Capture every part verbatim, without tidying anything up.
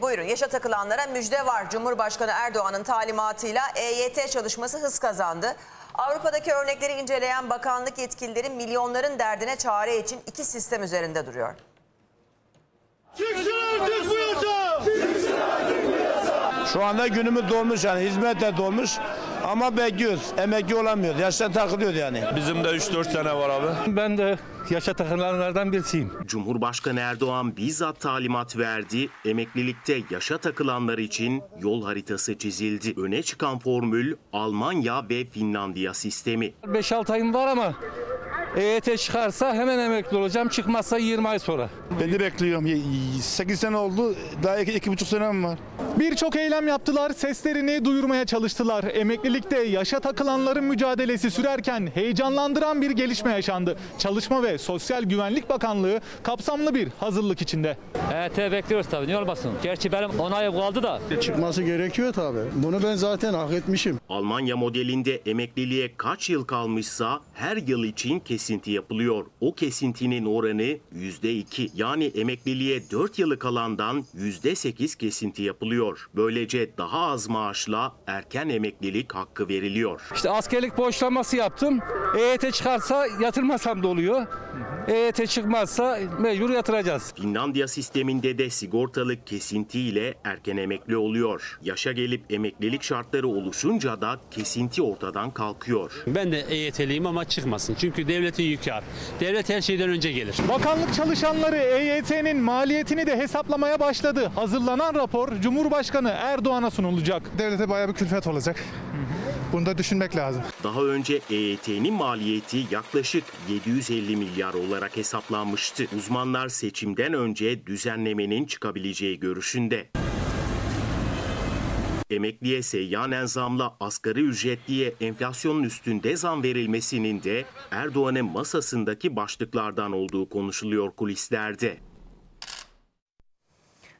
Buyurun, yaşa takılanlara müjde var. Cumhurbaşkanı Erdoğan'ın talimatıyla E Y T çalışması hız kazandı. Avrupa'daki örnekleri inceleyen bakanlık yetkilileri milyonların derdine çare için iki sistem üzerinde duruyor. Çıksın artık bu yasa! Çıksın artık bu yasa! Şu anda günümüz dolmuş yani, hizmetle dolmuş. Ama bekliyoruz, emekli olamıyoruz, yaşa takılıyoruz yani. Bizim de üç dört sene var abi. Ben de yaşa takılanlardan birisiyim. Cumhurbaşkanı Erdoğan bizzat talimat verdi. Emeklilikte yaşa takılanlar için yol haritası çizildi. Öne çıkan formül Almanya ve Finlandiya sistemi. beş altı ayım var ama E Y T çıkarsa hemen emekli olacağım. Çıkmazsa yirmi ay sonra. Ben de bekliyorum. sekiz sene oldu. Daha iki buçuk senem var. Birçok eylem yaptılar. Seslerini duyurmaya çalıştılar. Emeklilikte yaşa takılanların mücadelesi sürerken heyecanlandıran bir gelişme yaşandı. Çalışma ve Sosyal Güvenlik Bakanlığı kapsamlı bir hazırlık içinde. E Y T bekliyoruz tabii. Niye olmasın? Gerçi benim onayım kaldı da. Çıkması gerekiyor tabii. Bunu ben zaten hak etmişim. Almanya modelinde emekliliğe kaç yıl kalmışsa her yıl için kesinlikle kesinti yapılıyor. O kesintinin oranı yüzde iki. Yani emekliliğe dört yılı kalandan yüzde sekiz kesinti yapılıyor. Böylece daha az maaşla erken emeklilik hakkı veriliyor. İşte askerlik borçlanması yaptım. E Y T çıkarsa yatırmasam da oluyor. E Y T çıkmazsa mecbur yatıracağız. Finlandiya sisteminde de sigortalık kesintiyle erken emekli oluyor. Yaşa gelip emeklilik şartları oluşunca da kesinti ortadan kalkıyor. Ben de E Y T'liyim ama çıkmasın. Çünkü devletin yükü ağır. Devlet her şeyden önce gelir. Bakanlık çalışanları E Y T'nin maliyetini de hesaplamaya başladı. Hazırlanan rapor Cumhurbaşkanı Erdoğan'a sunulacak. Devlete bayağı bir külfet olacak. Bunu da düşünmek lazım. Daha önce E Y T'nin maliyeti yaklaşık yedi yüz elli milyar olarak hesaplanmıştı. Uzmanlar seçimden önce düzenlemenin çıkabileceği görüşünde. Emekliye seyyanen zamla asgari ücretliye enflasyonun üstünde zam verilmesinin de Erdoğan'ın masasındaki başlıklardan olduğu konuşuluyor kulislerde.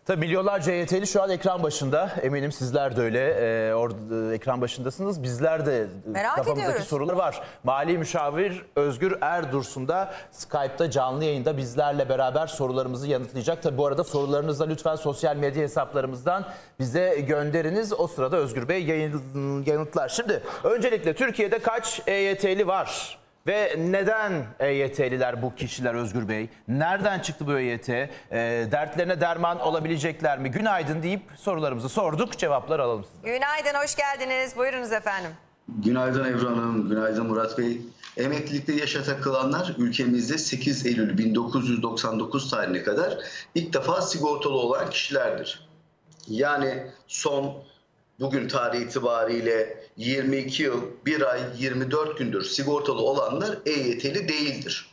Tabii milyonlarca E Y T'li şu an ekran başında. Eminim sizler de öyle. Ee, orada ekran başındasınız. Bizler de merak kafamızdaki ediyoruz. Sorular var. Mali müşavir Özgür Erdursun da Skype'ta canlı yayında bizlerle beraber sorularımızı yanıtlayacak. Tabii bu arada sorularınızı lütfen sosyal medya hesaplarımızdan bize gönderiniz. O sırada Özgür Bey yayın, yanıtlar. Şimdi öncelikle Türkiye'de kaç E Y T'li var? Ve neden E Y T'liler bu kişiler Özgür Bey? Nereden çıktı bu E Y T? E, dertlerine derman olabilecekler mi? Günaydın deyip sorularımızı sorduk. Cevaplar alalım sizden. Günaydın, hoş geldiniz. Buyurunuz efendim. Günaydın Ebru Hanım, günaydın Murat Bey. Emeklilikte yaşa takılanlar ülkemizde sekiz Eylül bin dokuz yüz doksan dokuz tarihine kadar ilk defa sigortalı olan kişilerdir. Yani son bugün tarih itibariyle yirmi iki yıl, bir ay, yirmi dört gündür sigortalı olanlar E Y T'li değildir.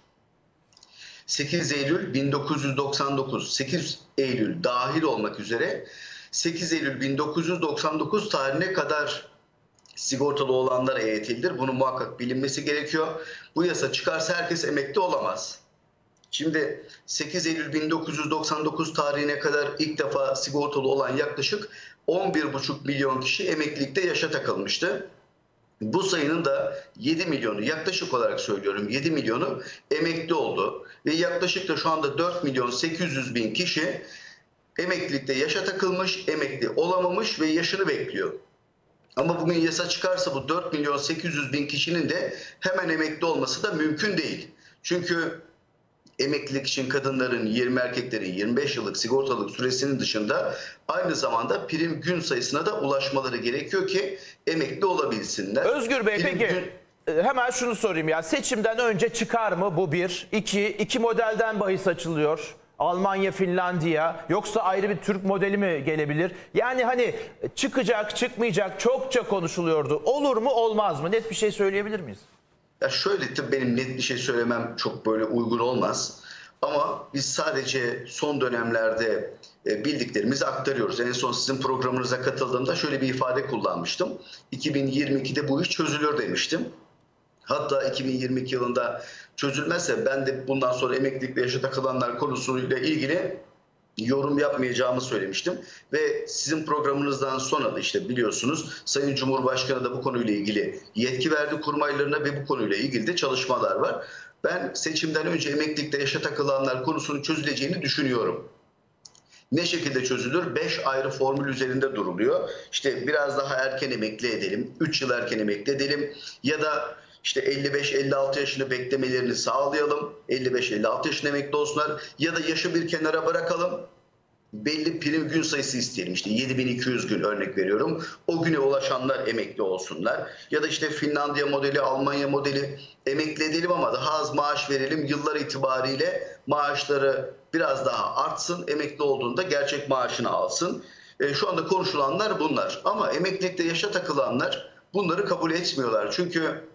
sekiz Eylül bin dokuz yüz doksan dokuz, sekiz Eylül dahil olmak üzere sekiz Eylül bin dokuz yüz doksan dokuz tarihine kadar sigortalı olanlar E Y T'lidir. Bunun muhakkak bilinmesi gerekiyor. Bu yasa çıkarsa herkes emekli olamaz. Şimdi sekiz Eylül bin dokuz yüz doksan dokuz tarihine kadar ilk defa sigortalı olan yaklaşık on bir buçuk milyon kişi emeklilikte yaşa takılmıştı. Bu sayının da yedi milyonu, yaklaşık olarak söylüyorum, yedi milyonu emekli oldu. Ve yaklaşık da şu anda dört milyon sekiz yüz bin kişi emeklilikte yaşa takılmış, emekli olamamış ve yaşını bekliyor. Ama bugün yasa çıkarsa bu dört milyon sekiz yüz bin kişinin de hemen emekli olması da mümkün değil. Çünkü emeklilik için kadınların yirmi, erkeklerin yirmi beş yıllık sigortalık süresinin dışında aynı zamanda prim gün sayısına da ulaşmaları gerekiyor ki emekli olabilsinler. Özgür Bey prim peki gün... hemen şunu sorayım ya, seçimden önce çıkar mı bu bir? İki, iki modelden bahis açılıyor. Almanya, Finlandiya, yoksa ayrı bir Türk modeli mi gelebilir? Yani hani çıkacak çıkmayacak çokça konuşuluyordu. Olur mu olmaz mı? Net bir şey söyleyebilir miyiz? Ya şöyle, tabii benim net bir şey söylemem çok böyle uygun olmaz. Ama biz sadece son dönemlerde bildiklerimizi aktarıyoruz. En son sizin programınıza katıldığımda şöyle bir ifade kullanmıştım. iki bin yirmi ikide bu iş çözülür demiştim. Hatta iki bin yirmi iki yılında çözülmezse ben de bundan sonra emeklilikte yaşa takılanlar konusuyla ilgili yorum yapmayacağımı söylemiştim. Ve sizin programınızdan sonra da işte biliyorsunuz Sayın Cumhurbaşkanı da bu konuyla ilgili yetki verdi kurmaylarına ve bu konuyla ilgili de çalışmalar var. Ben seçimden önce emeklilikte yaşa takılanlar konusunun çözüleceğini düşünüyorum. ne şekilde çözülür? beş ayrı formül üzerinde duruluyor. İşte biraz daha erken emekli edelim, üç yıl erken emekli edelim ya da İşte elli beş elli altı yaşını beklemelerini sağlayalım. elli beş elli altı yaşında emekli olsunlar. Ya da yaşı bir kenara bırakalım. Belli prim gün sayısı isteyelim. İşte yedi bin iki yüz gün örnek veriyorum. O güne ulaşanlar emekli olsunlar. Ya da işte Finlandiya modeli, Almanya modeli emekli edelim ama daha az maaş verelim. Yıllar itibariyle maaşları biraz daha artsın. Emekli olduğunda gerçek maaşını alsın. E, şu anda konuşulanlar bunlar. Ama emeklilikte yaşa takılanlar bunları kabul etmiyorlar. Çünkü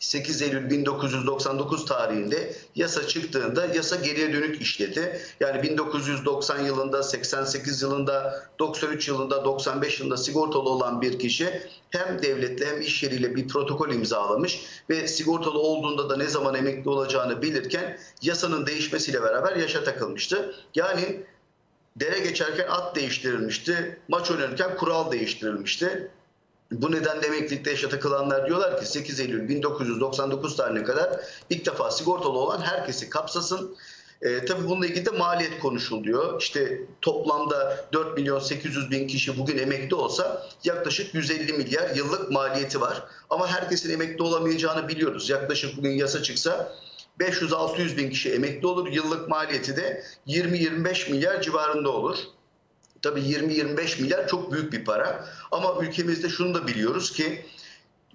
sekiz Eylül bin dokuz yüz doksan dokuz tarihinde yasa çıktığında yasa geriye dönük işledi. Yani bin dokuz yüz doksan yılında, seksen sekiz yılında, doksan üç yılında, doksan beş yılında sigortalı olan bir kişi hem devletle hem iş yeriyle bir protokol imzalamış ve sigortalı olduğunda da ne zaman emekli olacağını bilirken yasanın değişmesiyle beraber yaşa takılmıştı. Yani dere geçerken at değiştirilmişti, maç oynarken kural değiştirilmişti. Bu nedenle emeklilikte yaşa takılanlar diyorlar ki sekiz Eylül bin dokuz yüz doksan dokuz tarihine kadar ilk defa sigortalı olan herkesi kapsasın. E, tabii bununla ilgili de maliyet konuşuluyor. İşte toplamda dört milyon sekiz yüz bin kişi bugün emekli olsa yaklaşık yüz elli milyar yıllık maliyeti var. Ama herkesin emekli olamayacağını biliyoruz. Yaklaşık bugün yasa çıksa beş yüz altı yüz bin kişi emekli olur. Yıllık maliyeti de yirmi yirmi beş milyar civarında olur. Tabii yirmi yirmi beş milyar çok büyük bir para ama ülkemizde şunu da biliyoruz ki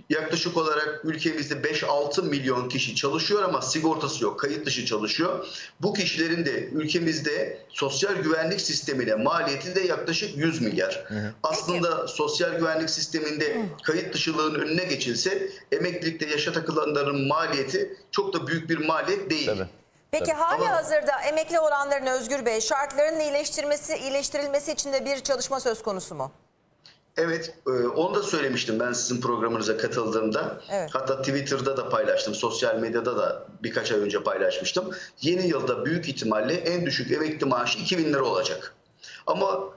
yaklaşık olarak ülkemizde beş altı milyon kişi çalışıyor ama sigortası yok, kayıt dışı çalışıyor. Bu kişilerin de ülkemizde sosyal güvenlik sistemine maliyeti de yaklaşık yüz milyar. Evet. Aslında sosyal güvenlik sisteminde kayıt dışılığın önüne geçilse emeklilikte yaşa takılanların maliyeti çok da büyük bir maliyet değil. Tabii. Peki hali hazırda emekli olanların Özgür Bey şartlarının iyileştirilmesi, iyileştirilmesi için de bir çalışma söz konusu mu? Evet, onu da söylemiştim ben sizin programınıza katıldığımda. Evet. Hatta Twitter'da da paylaştım, sosyal medyada da birkaç ay önce paylaşmıştım. Yeni yılda büyük ihtimalle en düşük emekli maaşı iki bin lira olacak. Ama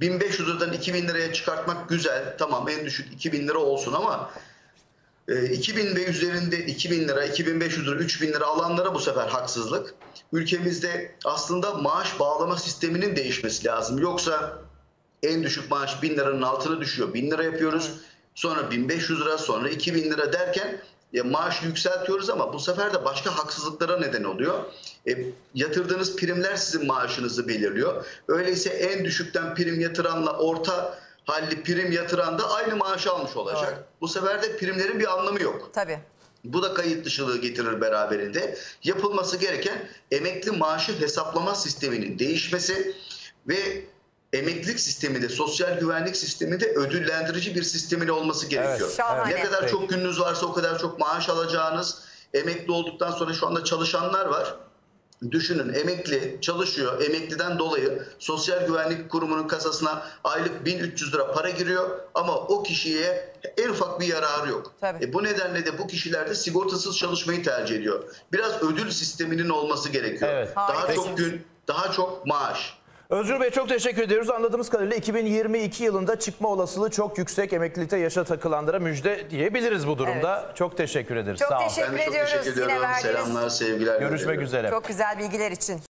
bin beş yüz liradan iki bin liraya çıkartmak güzel, tamam en düşük iki bin lira olsun ama iki bin ve üzerinde iki bin lira, iki bin beş yüz lira, üç bin lira alanlara bu sefer haksızlık. Ülkemizde aslında maaş bağlama sisteminin değişmesi lazım. Yoksa en düşük maaş bin liranın altına düşüyor. bin lira yapıyoruz. Sonra bin beş yüz lira, sonra iki bin lira derken ya maaş yükseltiyoruz ama bu sefer de başka haksızlıklara neden oluyor. E, yatırdığınız primler sizin maaşınızı belirliyor. Öyleyse en düşükten prim yatıranla orta halli prim yatıran da aynı maaşı almış olacak. Doğru. Bu sefer de primlerin bir anlamı yok. Tabii. Bu da kayıt dışılığı getirir beraberinde. Yapılması gereken emekli maaşı hesaplama sisteminin değişmesi ve emeklilik sisteminde, sosyal güvenlik sisteminde ödüllendirici bir sistemin olması gerekiyor. Evet. Ne kadar çok gününüz varsa o kadar çok maaş alacağınız, emekli olduktan sonra şu anda çalışanlar var. Düşünün emekli çalışıyor, emekliden dolayı Sosyal Güvenlik Kurumu'nun kasasına aylık bin üç yüz lira para giriyor ama o kişiye en ufak bir yararı yok. E bu nedenle de bu kişiler de sigortasız çalışmayı tercih ediyor. Biraz ödül sisteminin olması gerekiyor. Evet. Daha Hayır. çok gün, daha çok maaş. Özgür Bey çok teşekkür ediyoruz. Anladığımız kadarıyla iki bin yirmi iki yılında çıkma olasılığı çok yüksek, emeklilikte yaşa takılanlara müjde diyebiliriz bu durumda. Evet. Çok teşekkür ederiz. Çok Sağ teşekkür, teşekkür ediyoruz. Çok teşekkür Yine ediyorum. Selamlar, sevgiler. Görüşmek üzere. Çok güzel bilgiler için.